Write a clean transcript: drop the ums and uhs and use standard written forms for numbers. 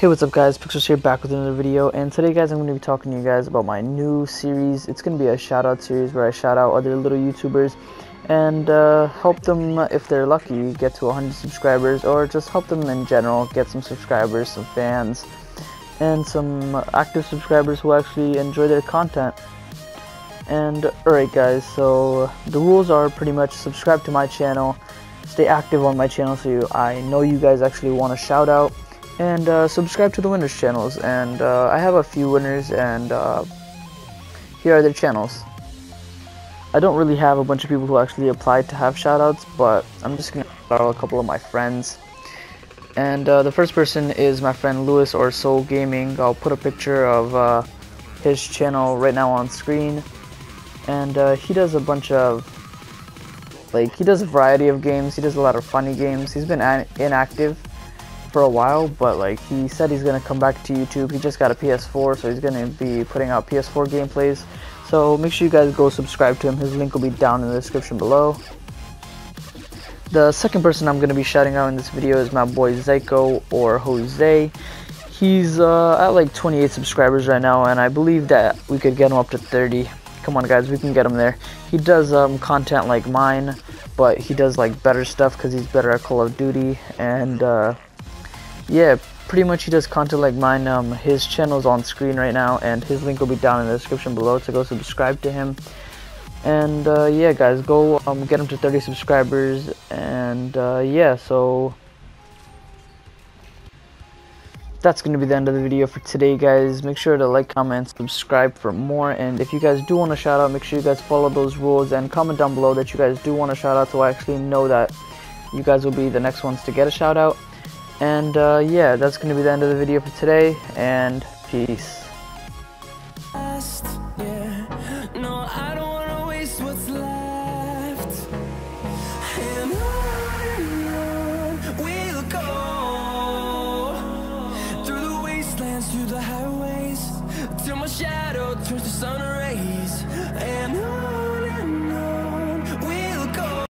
Hey, what's up guys, Piixelz here, back with another video. And today guys, I'm going to be talking to you guys about my new series. It's going to be a shout out series where I shout out other little YouTubers and help them, if they're lucky, get to 100 subscribers, or just help them in general get some subscribers, some fans, and some active subscribers who actually enjoy their content. And alright guys, so the rules are pretty much subscribe to my channel, stay active on my channel so I know you guys actually want a shout out, and subscribe to the winners channels. And I have a few winners, and here are their channels. I don't really have a bunch of people who actually applied to have shoutouts, but I'm just gonna shout out a couple of my friends. And the first person is my friend Louis, or Sole Gaming. I'll put a picture of his channel right now on screen. And he does a bunch of, like, he does a variety of games. He does a lot of funny games. He's been inactive for a while, but like he said, he's gonna come back to YouTube. He just got a PS4, so he's gonna be putting out PS4 gameplays, so make sure you guys go subscribe to him. His link will be down in the description below. The second person I'm gonna be shouting out in this video is my boy ZyCo, or Jose. He's at like 28 subscribers right now, and I believe that we could get him up to 30. Come on guys, we can get him there. He does content like mine, but he does like better stuff because he's better at Call of Duty. And yeah, pretty much he does content like mine. His channel's on screen right now, and his link will be down in the description below, so go subscribe to him. And yeah guys, go get him to 30 subscribers. And yeah, so that's gonna be the end of the video for today guys. Make sure to like, comment, subscribe for more. And if you guys do want to shout out, make sure you guys follow those rules and comment down below that you guys do want to shout out, so I actually know that you guys will be the next ones to get a shout out. And yeah, that's going to be the end of the video for today, and peace. Through the highways till my shadow turns to sun rays, and